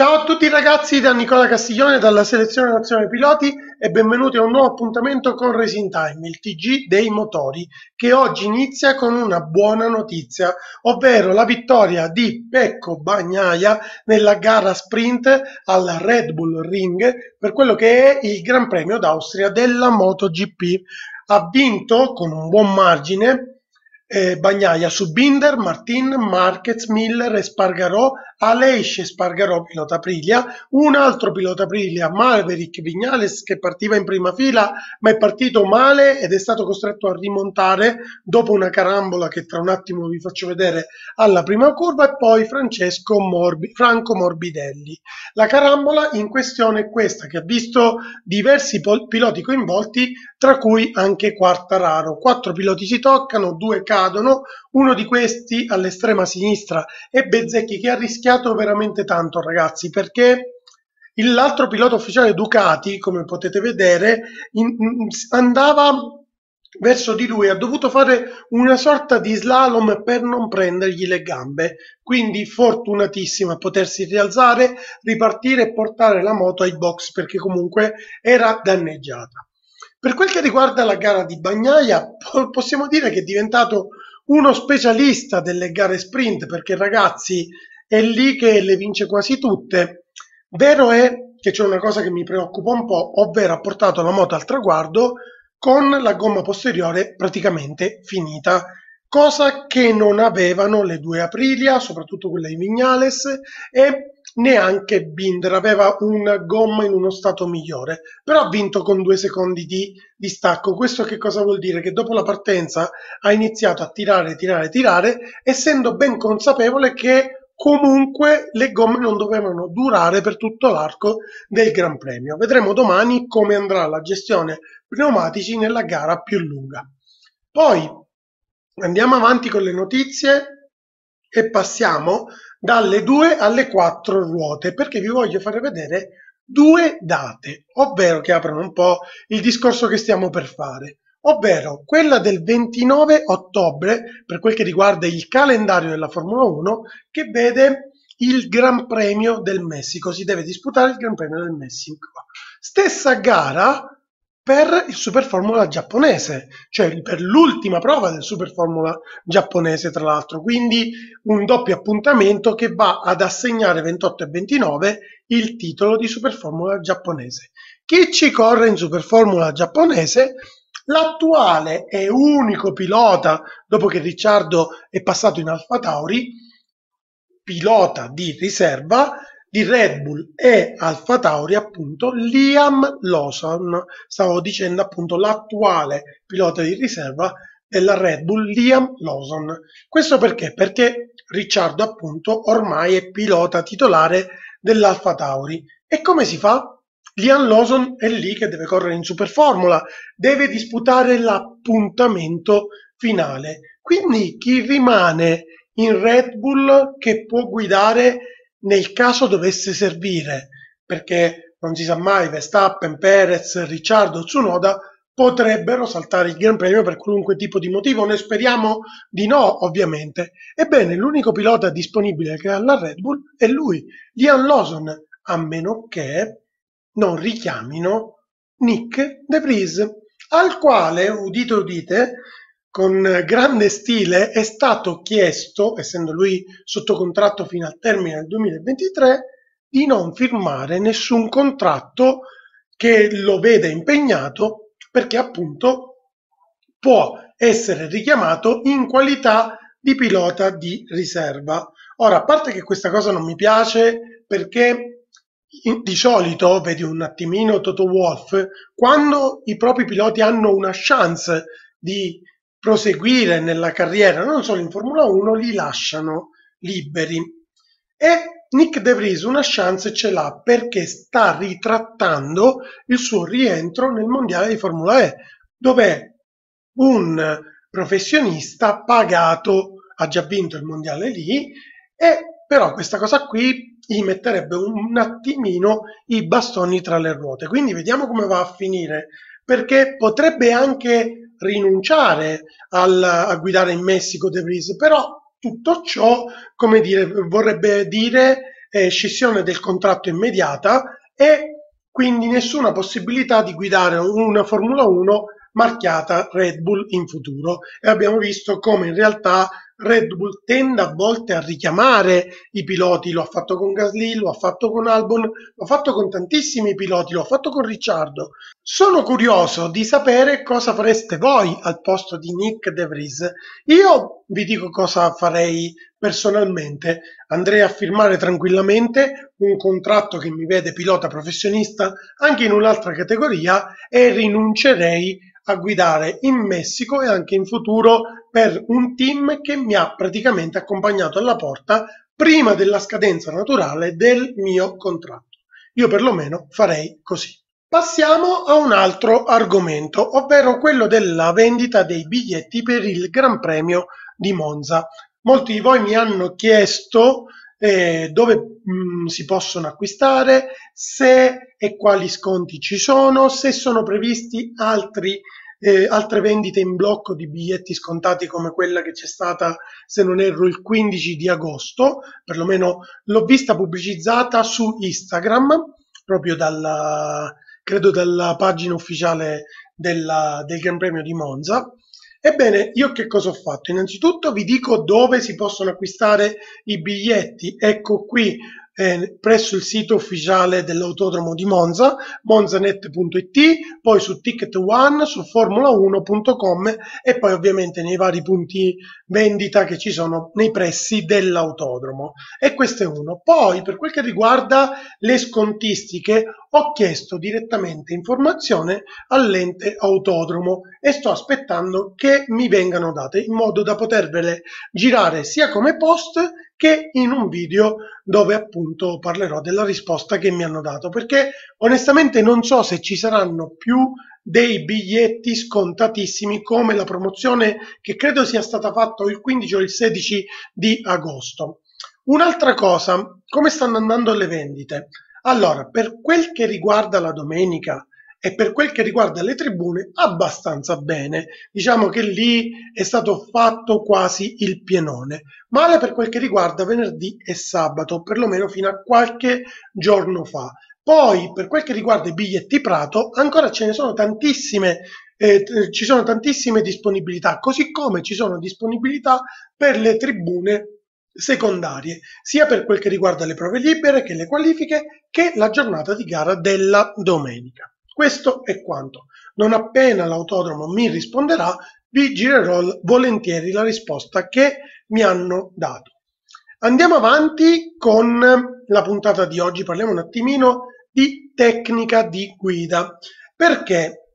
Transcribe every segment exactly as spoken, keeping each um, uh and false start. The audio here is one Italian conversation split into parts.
Ciao a tutti ragazzi da Nicola Castiglione dalla Selezione Nazionale Piloti e benvenuti a un nuovo appuntamento con Racing Time, il T G dei motori, che oggi inizia con una buona notizia, ovvero la vittoria di Pecco Bagnaia nella gara sprint al Red Bull Ring per quello che è il Gran Premio d'Austria della MotoGP. Ha vinto con un buon margine Eh, Bagnaia su Binder, Martin Marquez, Miller, Espargaró Aleix, Espargaró pilota Aprilia, un altro pilota Aprilia, Maverick Viñales, che partiva in prima fila ma è partito male ed è stato costretto a rimontare dopo una carambola che tra un attimo vi faccio vedere alla prima curva, e poi Francesco Morbi, Franco Morbidelli. La carambola in questione è questa, che ha visto diversi piloti coinvolti, tra cui anche Quartararo. Quattro piloti si toccano, due casi cadono, uno di questi all'estrema sinistra è Bezzecchi, che ha rischiato veramente tanto ragazzi, perché l'altro pilota ufficiale Ducati, come potete vedere, in, andava verso di lui, ha dovuto fare una sorta di slalom per non prendergli le gambe, quindi fortunatissimo a potersi rialzare, ripartire e portare la moto ai box, perché comunque era danneggiata. Per quel che riguarda la gara di Bagnaia, possiamo dire che è diventato uno specialista delle gare sprint, perché ragazzi è lì che le vince quasi tutte. Vero è che c'è una cosa che mi preoccupa un po', ovvero ha portato la moto al traguardo con la gomma posteriore praticamente finita, cosa che non avevano le due Aprilia, soprattutto quella di Viñales, e neanche Binder aveva una gomma in uno stato migliore, però ha vinto con due secondi di distacco. Questo che cosa vuol dire? Che dopo la partenza ha iniziato a tirare, tirare, tirare, essendo ben consapevole che comunque le gomme non dovevano durare per tutto l'arco del Gran Premio. Vedremo domani come andrà la gestione pneumatici nella gara più lunga. Poi andiamo avanti con le notizie e passiamo dalle due alle quattro ruote, perché vi voglio fare vedere due date, ovvero che aprono un po' il discorso che stiamo per fare, ovvero quella del ventinove ottobre per quel che riguarda il calendario della Formula uno, che vede il Gran Premio del Messico. Si deve disputare il Gran Premio del Messico, stessa gara per il Super Formula giapponese, cioè per l'ultima prova del Super Formula giapponese tra l'altro, quindi un doppio appuntamento che va ad assegnare ventotto e ventinove il titolo di Super Formula giapponese. Chi ci corre in Super Formula giapponese? L'attuale e unico pilota, dopo che Ricciardo è passato in Alfa Tauri, pilota di riserva di Red Bull e Alfa Tauri, appunto Liam Lawson, stavo dicendo appunto l'attuale pilota di riserva della Red Bull Liam Lawson. Questo perché? Perché Ricciardo appunto ormai è pilota titolare dell'Alfa Tauri. E come si fa? Liam Lawson è lì che deve correre in Super Formula, deve disputare l'appuntamento finale, quindi chi rimane in Red Bull che può guidare nel caso dovesse servire, perché non si sa mai, Verstappen, Perez, Ricciardo, Tsunoda potrebbero saltare il Gran Premio per qualunque tipo di motivo, ne speriamo di no ovviamente. Ebbene, l'unico pilota disponibile che ha la Red Bull è lui, Liam Lawson, a meno che non richiamino Nyck de Vries, al quale, udite udite, con grande stile è stato chiesto, essendo lui sotto contratto fino al termine del duemilaventitré, di non firmare nessun contratto che lo veda impegnato, perché appunto può essere richiamato in qualità di pilota di riserva. Ora, a parte che questa cosa non mi piace, perché di solito, vedi un attimino Toto Wolff, quando i propri piloti hanno una chance di proseguire nella carriera, non solo in Formula uno, li lasciano liberi. E Nyck de Vries una chance ce l'ha, perché sta ritrattando il suo rientro nel mondiale di Formula E, dove un professionista pagato ha già vinto il mondiale lì, e però questa cosa qui gli metterebbe un attimino i bastoni tra le ruote. Quindi vediamo come va a finire, perché potrebbe anche rinunciare al, a guidare in Messico de Vries, però tutto ciò, come dire, vorrebbe dire eh, scissione del contratto immediata e quindi nessuna possibilità di guidare una Formula uno marchiata Red Bull in futuro. E abbiamo visto come in realtà Red Bull tende a volte a richiamare i piloti, lo ha fatto con Gasly, lo ha fatto con Albon, lo ha fatto con tantissimi piloti, lo ha fatto con Ricciardo. Sono curioso di sapere cosa fareste voi al posto di Nyck de Vries. Io vi dico cosa farei personalmente. Andrei a firmare tranquillamente un contratto che mi vede pilota professionista anche in un'altra categoria e rinuncerei a guidare in Messico e anche in futuro per un team che mi ha praticamente accompagnato alla porta prima della scadenza naturale del mio contratto. Io perlomeno farei così. Passiamo a un altro argomento, ovvero quello della vendita dei biglietti per il Gran Premio di Monza. Molti di voi mi hanno chiesto eh, dove mh, si possono acquistare, se e quali sconti ci sono, se sono previsti altri Eh, altre vendite in blocco di biglietti scontati come quella che c'è stata, se non erro, il quindici di agosto, perlomeno l'ho vista pubblicizzata su Instagram, proprio dalla, credo dalla pagina ufficiale della, del Gran Premio di Monza. Ebbene, io che cosa ho fatto? Innanzitutto vi dico dove si possono acquistare i biglietti. Ecco qui, eh, presso il sito ufficiale dell'autodromo di Monza, monzanet punto it, poi su Ticket One, su formula uno punto com e poi ovviamente nei vari punti vendita che ci sono nei pressi dell'autodromo. E questo è uno. Poi, per quel che riguarda le scontistiche, ho chiesto direttamente informazione all'ente autodromo e sto aspettando che mi vengano date in modo da potervele girare sia come post che in un video dove appunto parlerò della risposta che mi hanno dato, perché onestamente non so se ci saranno più dei biglietti scontatissimi come la promozione che credo sia stata fatta il quindici o il sedici di agosto. Un'altra cosa, come stanno andando le vendite? Allora, per quel che riguarda la domenica e per quel che riguarda le tribune, abbastanza bene. Diciamo che lì è stato fatto quasi il pienone. Male per quel che riguarda venerdì e sabato, perlomeno fino a qualche giorno fa. Poi, per quel che riguarda i biglietti Prato, ancora ce ne sono tantissime. Eh, ci sono tantissime disponibilità, così come ci sono disponibilità per le tribune secondarie, sia per quel che riguarda le prove libere che le qualifiche che la giornata di gara della domenica. Questo è quanto. Non appena l'autodromo mi risponderà, vi girerò volentieri la risposta che mi hanno dato. Andiamo avanti con la puntata di oggi, parliamo un attimino di tecnica di guida, perché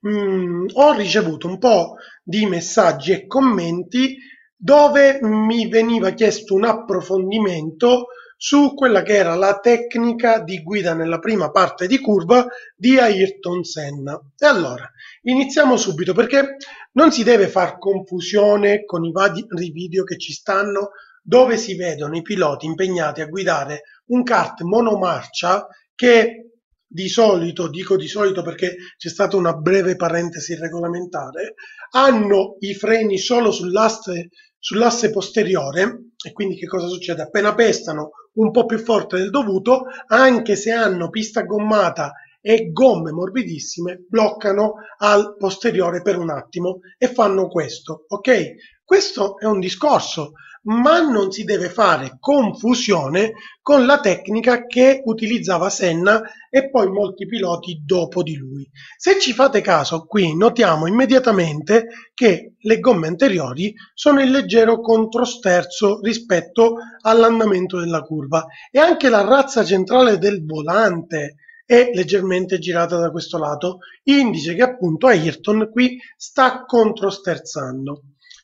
mh, ho ricevuto un po' di messaggi e commenti dove mi veniva chiesto un approfondimento su quella che era la tecnica di guida nella prima parte di curva di Ayrton Senna. E allora, iniziamo subito, perché non si deve far confusione con i vari video che ci stanno, dove si vedono i piloti impegnati a guidare un kart monomarcia che di solito, dico di solito perché c'è stata una breve parentesi regolamentare, hanno i freni solo sull'asse sull'asse posteriore e quindi che cosa succede? Appena pestano un po' più forte del dovuto, anche se hanno pista gommata e gomme morbidissime, bloccano al posteriore per un attimo e fanno questo, ok? Questo è un discorso, ma non si deve fare confusione con la tecnica che utilizzava Senna e poi molti piloti dopo di lui. Se ci fate caso, qui notiamo immediatamente che le gomme anteriori sono in leggero controsterzo rispetto all'andamento della curva e anche la razza centrale del volante è leggermente girata da questo lato, indice che appunto Ayrton qui sta controsterzando.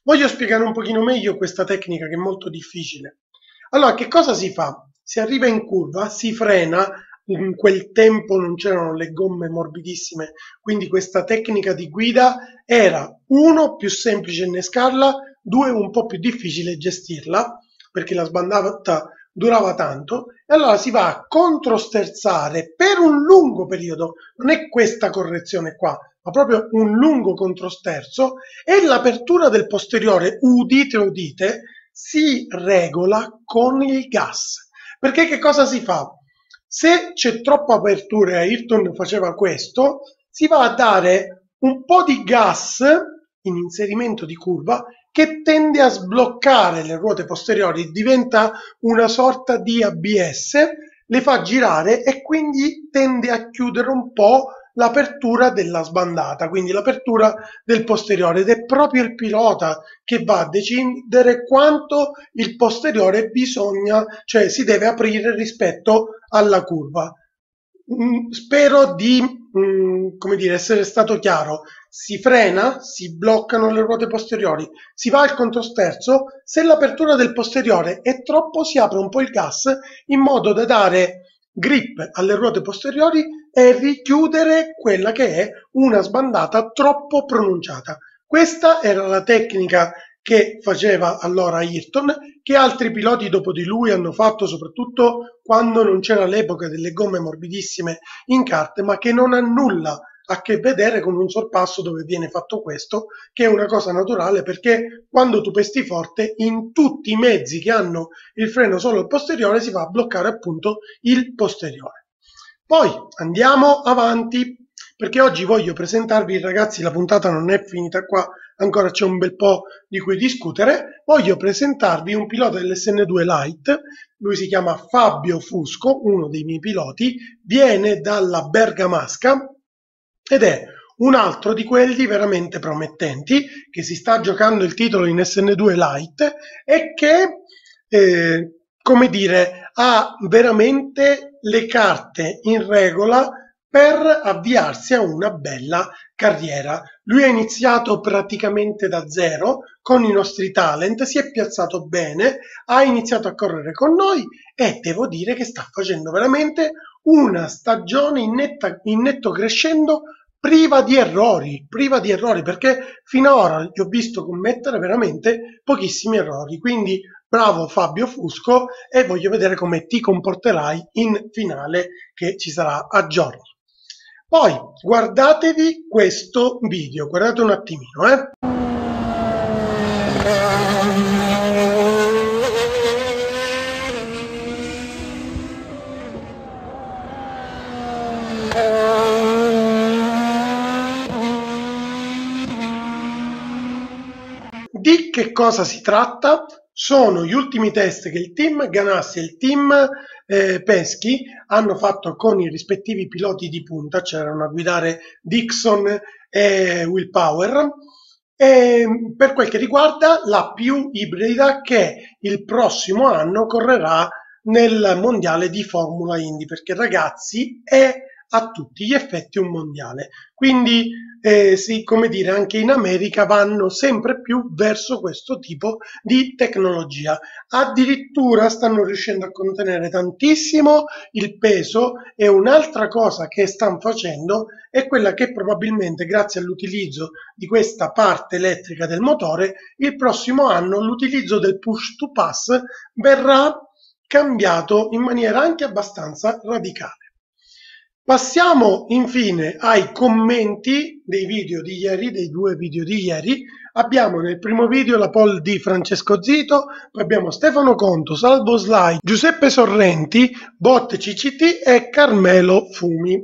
Voglio spiegare un pochino meglio questa tecnica che è molto difficile. Allora, che cosa si fa? Si arriva in curva, si frena, in quel tempo non c'erano le gomme morbidissime, quindi questa tecnica di guida era uno più semplice innescarla, due un po' più difficile gestirla, perché la sbandata durava tanto, e allora si va a controsterzare per un lungo periodo, non è questa correzione qua, ma proprio un lungo controsterzo, e l'apertura del posteriore, udite udite, si regola con il gas, Perché che cosa si fa? Se c'è troppa apertura, e Ayrton faceva questo, si va a dare un po' di gas in inserimento di curva che tende a sbloccare le ruote posteriori, diventa una sorta di A B S, le fa girare e quindi tende a chiudere un po' l'apertura della sbandata, quindi l'apertura del posteriore, ed è proprio il pilota che va a decidere quanto il posteriore bisogna, cioè si deve aprire rispetto alla curva. Spero di come dire essere stato chiaro. Si frena, si bloccano le ruote posteriori, si va al controsterzo. Se l'apertura del posteriore è troppo, si apre un po' il gas in modo da dare grip alle ruote posteriori e richiudere quella che è una sbandata troppo pronunciata. Questa era la tecnica che faceva allora Ayrton, che altri piloti dopo di lui hanno fatto, soprattutto quando non c'era l'epoca delle gomme morbidissime in kart, ma che non ha nulla a che vedere con un sorpasso dove viene fatto questo, che è una cosa naturale, perché quando tu pesti forte in tutti i mezzi che hanno il freno solo posteriore si va a bloccare appunto il posteriore. Poi andiamo avanti, perché oggi voglio presentarvi, ragazzi, la puntata non è finita qua, ancora c'è un bel po' di cui discutere. Voglio presentarvi un pilota dell'esse enne due Light, lui si chiama Fabio Fusco, uno dei miei piloti, viene dalla Bergamasca ed è un altro di quelli veramente promettenti che si sta giocando il titolo in esse enne due Light e che, eh, come dire, ha veramente le carte in regola per avviarsi a una bella carriera. Lui ha iniziato praticamente da zero con i nostri talent, si è piazzato bene, ha iniziato a correre con noi e devo dire che sta facendo veramente una stagione in, netta, in netto crescendo, priva di errori, priva di errori, perché fino ad ora gli ho visto commettere veramente pochissimi errori. Quindi bravo Fabio Fusco, e voglio vedere come ti comporterai in finale che ci sarà a giorni. Poi guardatevi questo video, guardate un attimino, eh. Di che cosa si tratta? Sono gli ultimi test che il team Ganassi e il team eh, Penske hanno fatto con i rispettivi piloti di punta, c'erano a guidare Dixon e Willpower, e per quel che riguarda la più ibrida che il prossimo anno correrà nel mondiale di Formula Indy, perché ragazzi è a tutti gli effetti un mondiale, quindi eh, sì, come dire, anche in America vanno sempre più verso questo tipo di tecnologia, addirittura stanno riuscendo a contenere tantissimo il peso. E un'altra cosa che stanno facendo è quella che probabilmente grazie all'utilizzo di questa parte elettrica del motore il prossimo anno l'utilizzo del push to pass verrà cambiato in maniera anche abbastanza radicale. Passiamo infine ai commenti dei video di ieri, dei due video di ieri. Abbiamo nel primo video la pole di Francesco Zito, poi abbiamo Stefano Conto, Salvo Sly, Giuseppe Sorrenti, Bot C C T e Carmelo Fumi.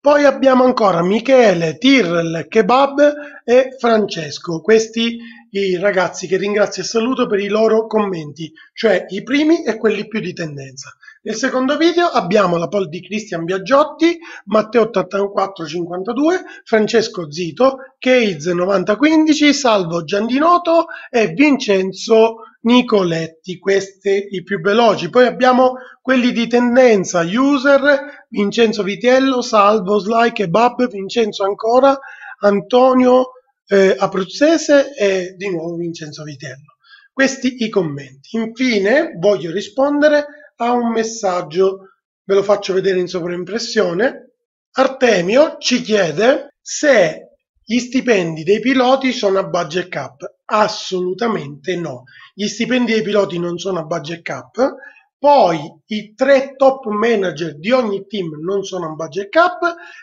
Poi abbiamo ancora Michele, Tirl, Kebab e Francesco. Questi i ragazzi che ringrazio e saluto per i loro commenti, cioè i primi e quelli più di tendenza. Nel secondo video abbiamo la pole di Cristian Biagiotti, Matteo ottantaquattro cinquantadue, Francesco Zito, Keyes novantaquindici, Salvo Giandinoto e Vincenzo Nicoletti, questi i più veloci. Poi abbiamo quelli di tendenza, User, Vincenzo Vitiello, Salvo Sly, Kebab, Vincenzo ancora, Antonio eh, Abruzzese e di nuovo Vincenzo Vitiello. Questi i commenti. Infine voglio rispondere a un messaggio, ve lo faccio vedere in sovraimpressione. Artemio ci chiede se gli stipendi dei piloti sono a budget cap. Assolutamente no, gli stipendi dei piloti non sono a budget cap, poi i tre top manager di ogni team non sono a budget cap,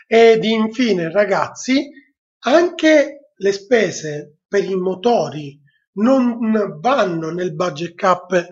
ed infine ragazzi anche le spese per i motori non vanno nel budget cap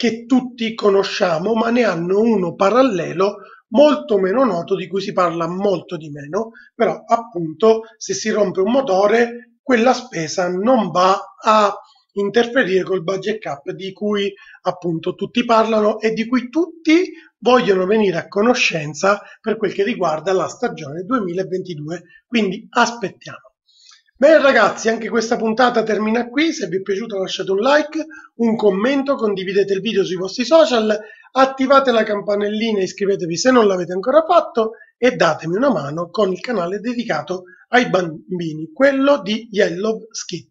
che tutti conosciamo, ma ne hanno uno parallelo molto meno noto, di cui si parla molto di meno, però appunto se si rompe un motore quella spesa non va a interferire col budget cap di cui appunto tutti parlano e di cui tutti vogliono venire a conoscenza per quel che riguarda la stagione duemilaventidue, quindi aspettiamo. Bene ragazzi, anche questa puntata termina qui, se vi è piaciuta lasciate un like, un commento, condividete il video sui vostri social, attivate la campanellina e iscrivetevi se non l'avete ancora fatto e datemi una mano con il canale dedicato ai bambini, quello di Yellow Skid.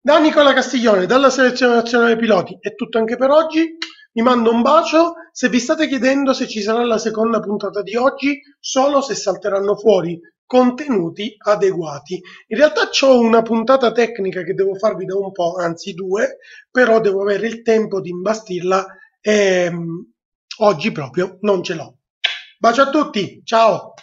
Da Nicola Castiglione, dalla Selezione Nazionale Piloti è tutto anche per oggi, vi mando un bacio, se vi state chiedendo se ci sarà la seconda puntata di oggi, solo se salteranno fuori contenuti adeguati. In realtà c'ho una puntata tecnica che devo farvi da un po', anzi due, però devo avere il tempo di imbastirla e um, oggi proprio non ce l'ho. Bacio a tutti, ciao!